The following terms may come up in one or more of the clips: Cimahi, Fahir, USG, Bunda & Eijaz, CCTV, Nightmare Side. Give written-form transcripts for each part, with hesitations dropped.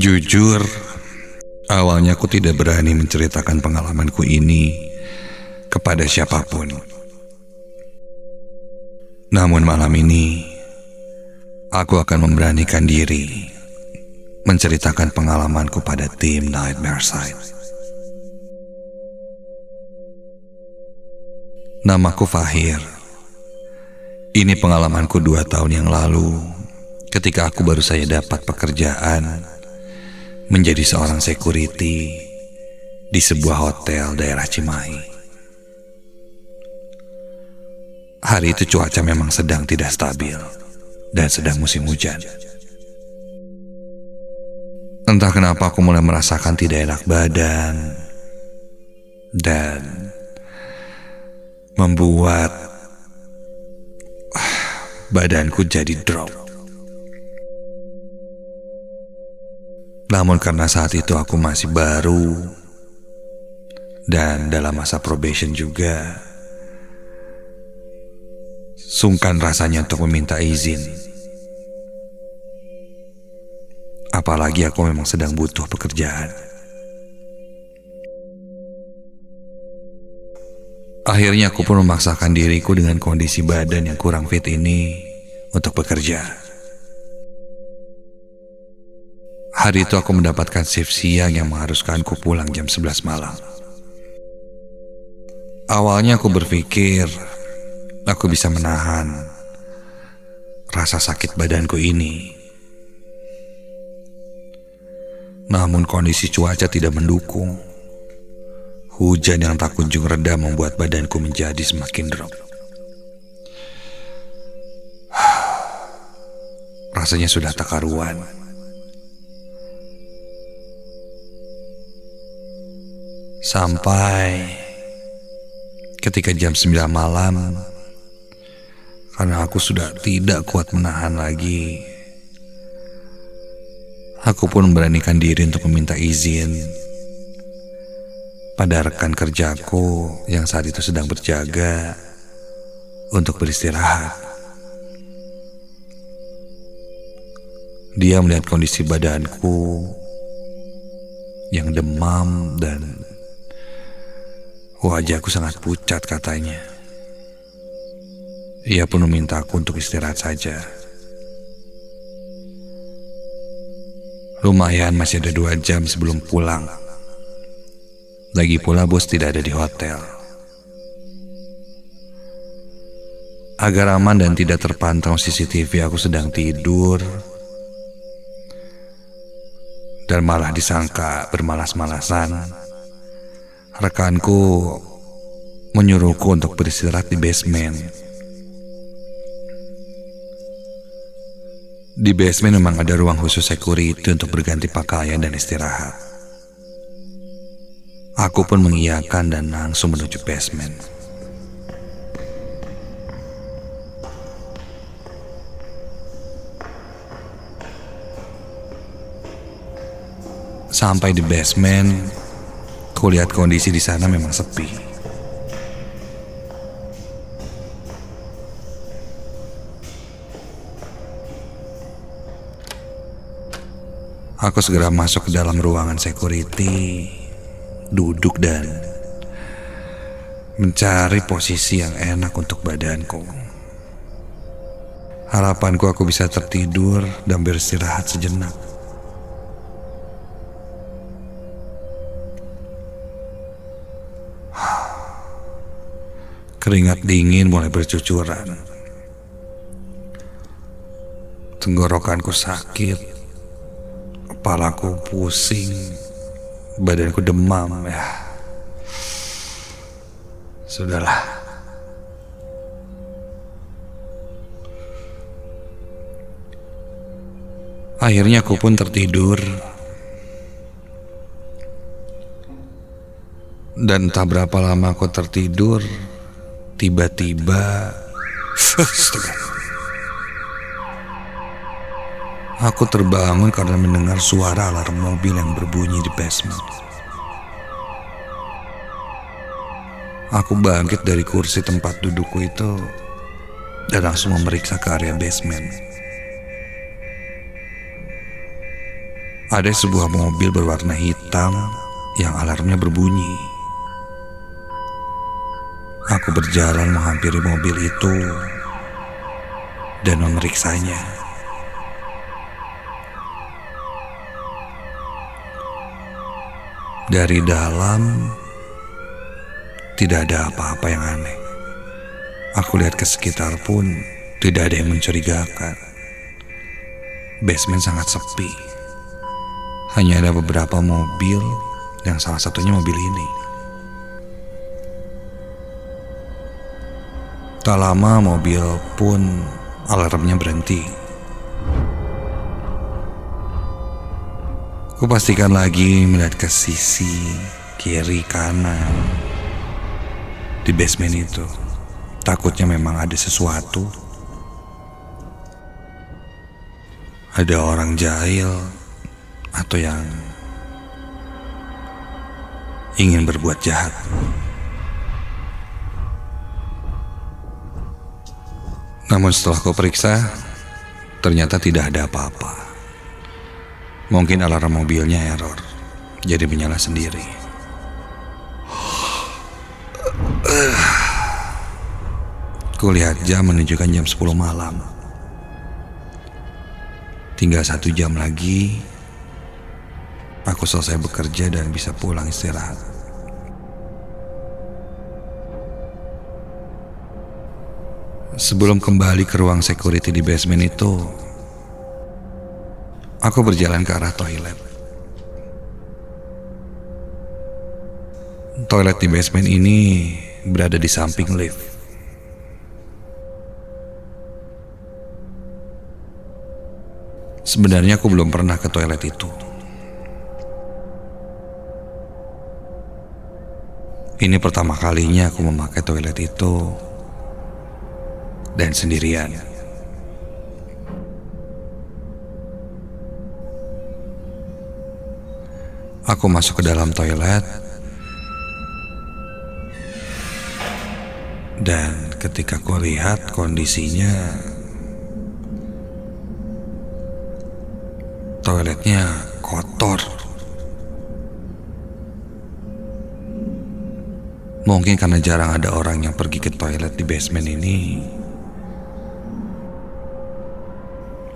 Jujur, awalnya aku tidak berani menceritakan pengalamanku ini kepada siapapun. Namun malam ini, aku akan memberanikan diri menceritakan pengalamanku pada tim Nightmare Side. Namaku Fahir. Ini pengalamanku 2 tahun yang lalu ketika aku baru saja dapat pekerjaan menjadi seorang security di sebuah hotel daerah Cimahi. Hari itu cuaca memang sedang tidak stabil dan sedang musim hujan. Entah kenapa aku mulai merasakan tidak enak badan dan membuat badanku jadi drop. Namun karena saat itu aku masih baru dan dalam masa probation juga, sungkan rasanya untuk meminta izin. Apalagi aku memang sedang butuh pekerjaan. Akhirnya aku pun memaksakan diriku dengan kondisi badan yang kurang fit ini untuk bekerja. Hari itu aku mendapatkan shift siang yang mengharuskanku pulang jam 11 malam. Awalnya aku berpikir aku bisa menahan rasa sakit badanku ini. Namun kondisi cuaca tidak mendukung. Hujan yang tak kunjung reda membuat badanku menjadi semakin drop. Rasanya sudah tak karuan. Sampai ketika jam 9 malam, karena aku sudah tidak kuat menahan lagi, aku pun memberanikan diri untuk meminta izin pada rekan kerjaku yang saat itu sedang berjaga untuk beristirahat. Dia melihat kondisi badanku yang demam dan wajahku sangat pucat, katanya. Ia pun meminta aku untuk istirahat saja. Lumayan, masih ada 2 jam sebelum pulang. Lagi pula bos tidak ada di hotel. Agar aman dan tidak terpantau CCTV, aku sedang tidur dan malah disangka bermalas-malasan. Rekanku menyuruhku untuk beristirahat di basement. Di basement memang ada ruang khusus security untuk berganti pakaian dan istirahat. Aku pun mengiyakan dan langsung menuju basement. Sampai di basement, kulihat kondisi di sana memang sepi. Aku segera masuk ke dalam ruangan security, duduk dan mencari posisi yang enak untuk badanku. Harapanku aku bisa tertidur dan beristirahat sejenak. Keringat dingin mulai bercucuran. Tenggorokanku sakit. Kepalaku pusing. Badanku demam, ya. Sudahlah. Akhirnya aku pun tertidur. Dan entah berapa lama aku tertidur, tiba-tiba aku terbangun karena mendengar suara alarm mobil yang berbunyi di basement. Aku bangkit dari kursi tempat dudukku itu dan langsung memeriksa ke area basement. Ada sebuah mobil berwarna hitam yang alarmnya berbunyi. Aku berjalan menghampiri mobil itu dan memeriksanya. Dari dalam tidak ada apa-apa yang aneh. Aku lihat ke sekitar pun tidak ada yang mencurigakan. Basement sangat sepi. Hanya ada beberapa mobil, yang salah satunya mobil ini. Tak lama mobil pun alarmnya berhenti. Kupastikan lagi melihat ke sisi kiri kanan di basement itu. Takutnya memang ada sesuatu. Ada orang jahil atau yang ingin berbuat jahat. Namun setelah kau periksa, ternyata tidak ada apa-apa. Mungkin alarm mobilnya error, jadi menyala sendiri. Kulihat jam menunjukkan jam 10 malam. Tinggal 1 jam lagi, aku selesai bekerja dan bisa pulang istirahat. Sebelum kembali ke ruang security di basement itu, aku berjalan ke arah toilet. Toilet di basement ini berada di samping lift. Sebenarnya aku belum pernah ke toilet itu. Ini pertama kalinya aku memakai toilet itu dan sendirian. Aku masuk ke dalam toilet, dan ketika aku lihat kondisinya, toiletnya kotor. Mungkin karena jarang ada orang yang pergi ke toilet di basement ini,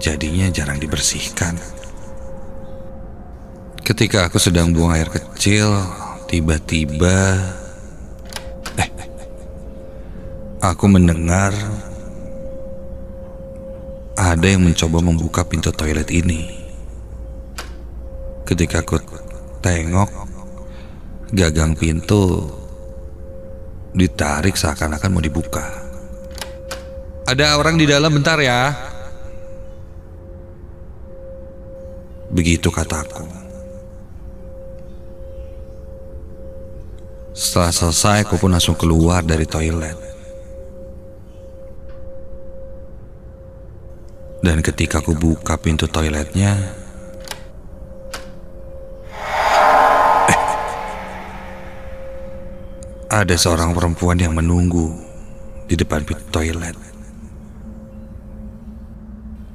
jadinya jarang dibersihkan. Ketika aku sedang buang air kecil, tiba-tiba aku mendengar ada yang mencoba membuka pintu toilet ini. Ketika aku tengok, gagang pintu ditarik seakan-akan mau dibuka. Ada orang di dalam, bentar ya. Begitu kataku. Setelah selesai, aku pun langsung keluar dari toilet. Dan ketika aku buka pintu toiletnya, ada seorang perempuan yang menunggu di depan pintu toilet.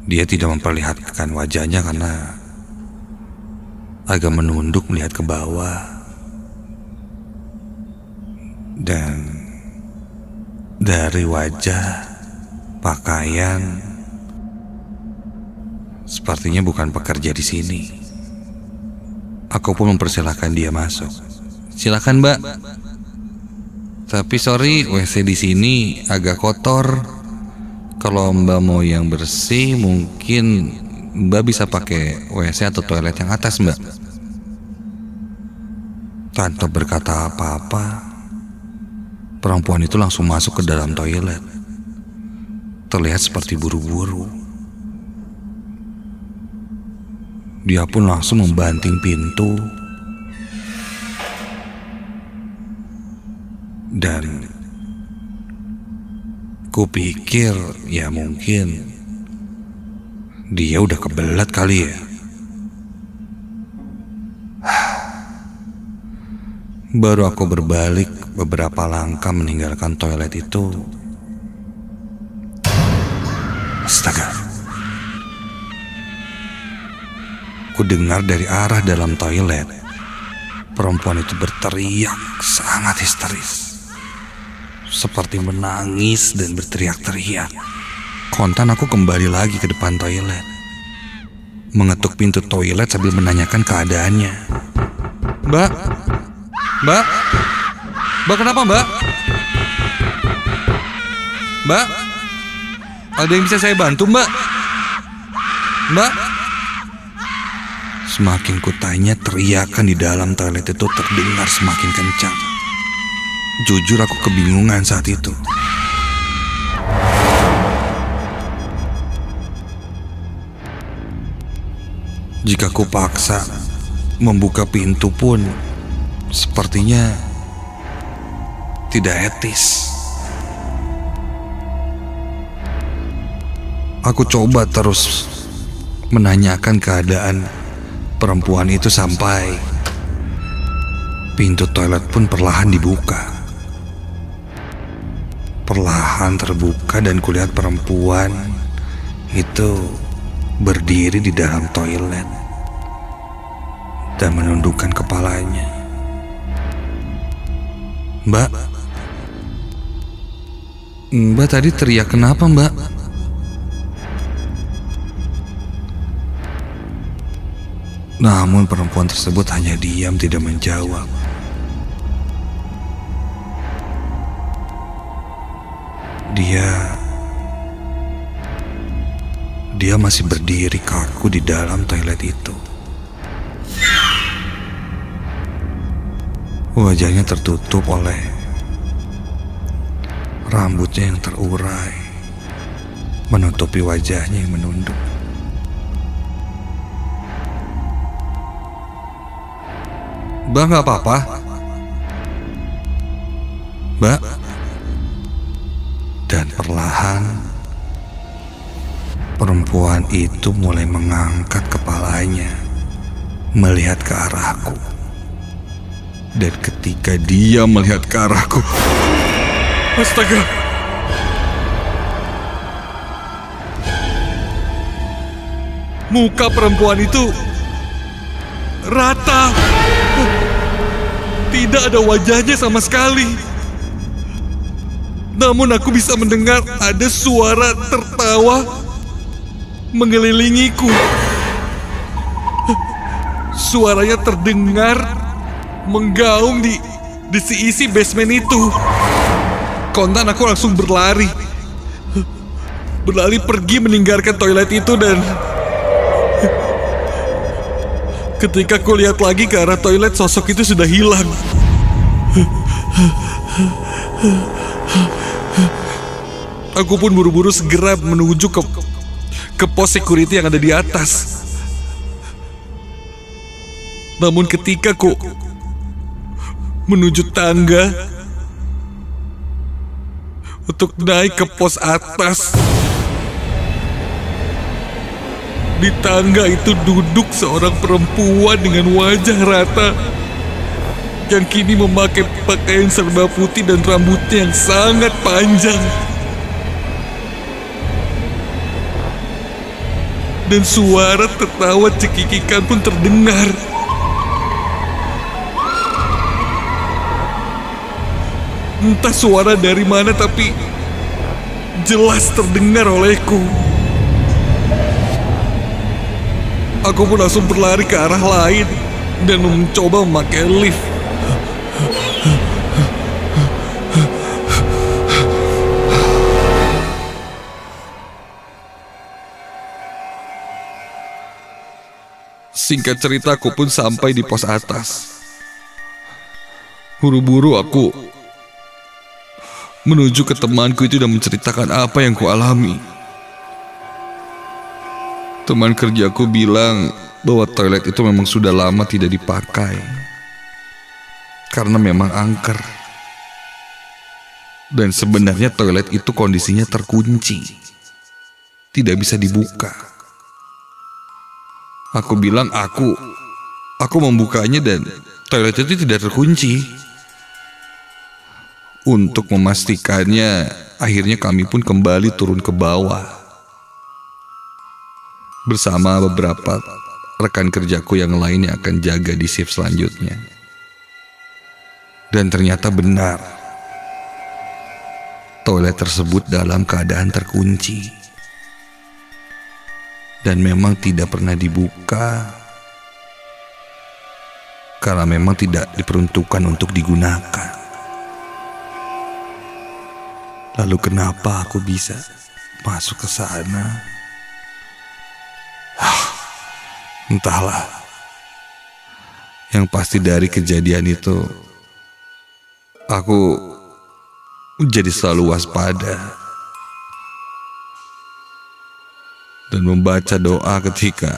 Dia tidak memperlihatkan wajahnya karena agak menunduk melihat ke bawah. Dan dari wajah, pakaian, sepertinya bukan pekerja di sini. Aku pun mempersilahkan dia masuk. Silakan, Mbak. Tapi sorry, WC di sini agak kotor. Kalau Mbak mau yang bersih, mungkin Mbak bisa pakai WC atau toilet yang atas, Mbak. Tanpa berkata apa-apa, perempuan itu langsung masuk ke dalam toilet. Terlihat seperti buru-buru. Dia pun langsung membanting pintu. Dan kupikir ya mungkin dia udah kebelet kali ya. Baru aku berbalik beberapa langkah meninggalkan toilet itu. Astaga. aku dengar dari arah dalam toilet. Perempuan itu berteriak sangat histeris, seperti menangis dan berteriak-teriak. Kontan aku kembali lagi ke depan toilet, mengetuk pintu toilet sambil menanyakan keadaannya. "Mbak? Mbak? Mbak kenapa Mbak? Mbak? Ada yang bisa saya bantu Mbak? Mbak?" Semakin kutanya, teriakan di dalam toilet itu terdengar semakin kencang. Jujur aku kebingungan saat itu. Jika ku paksa membuka pintu pun sepertinya tidak etis. Aku coba terus menanyakan keadaan perempuan itu sampai pintu toilet pun perlahan dibuka. Perlahan terbuka dan kulihat perempuan itu berdiri di dalam toilet dan menundukkan kepalanya. "Mbak? Mbak tadi teriak kenapa Mbak?" Namun perempuan tersebut hanya diam, tidak menjawab. Dia masih berdiri kaku di dalam toilet itu. Wajahnya tertutup oleh rambutnya yang terurai, menutupi wajahnya yang menunduk. "Mbak nggak apa-apa? Mbak?" Dan perlahan perempuan itu mulai mengangkat kepalanya, melihat ke arahku. Dan ketika dia melihat ke arahku, astaga! Muka perempuan itu rata. Tidak ada wajahnya sama sekali. Namun aku bisa mendengar ada suara tertawa mengelilingiku. Suaranya terdengar menggaung di seisi basement itu. Kontan aku langsung berlari. Berlari pergi meninggalkan toilet itu dan... Ketika ku lihat lagi ke arah toilet, sosok itu sudah hilang. Aku pun buru-buru segera menuju ke pos security yang ada di atas. Namun ketika ku menuju tangga untuk naik ke pos atas, di tangga itu duduk seorang perempuan dengan wajah rata yang kini memakai pakaian serba putih dan rambutnya yang sangat panjang. Dan suara tertawa cekikikan pun terdengar. Entah suara dari mana tapi jelas terdengar olehku. Aku pun langsung berlari ke arah lain dan mencoba memakai lift. Singkat cerita, aku pun sampai di pos atas. Buru-buru aku menuju ke temanku itu dan menceritakan apa yang kualami. Teman kerjaku bilang bahwa toilet itu memang sudah lama tidak dipakai karena memang angker. Dan sebenarnya toilet itu kondisinya terkunci, tidak bisa dibuka. Aku bilang aku membukanya dan toilet itu tidak terkunci. Untuk memastikannya, akhirnya kami pun kembali turun ke bawah bersama beberapa rekan kerjaku yang lainnya akan jaga di shift selanjutnya. Dan ternyata benar, toilet tersebut dalam keadaan terkunci dan memang tidak pernah dibuka karena memang tidak diperuntukkan untuk digunakan. Lalu kenapa aku bisa masuk ke sana? Entahlah. Yang pasti dari kejadian itu, aku jadi selalu waspada dan membaca doa ketika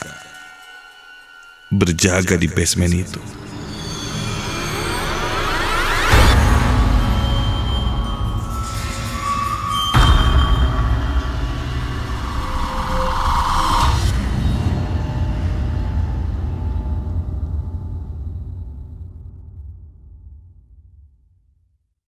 berjaga di basement itu.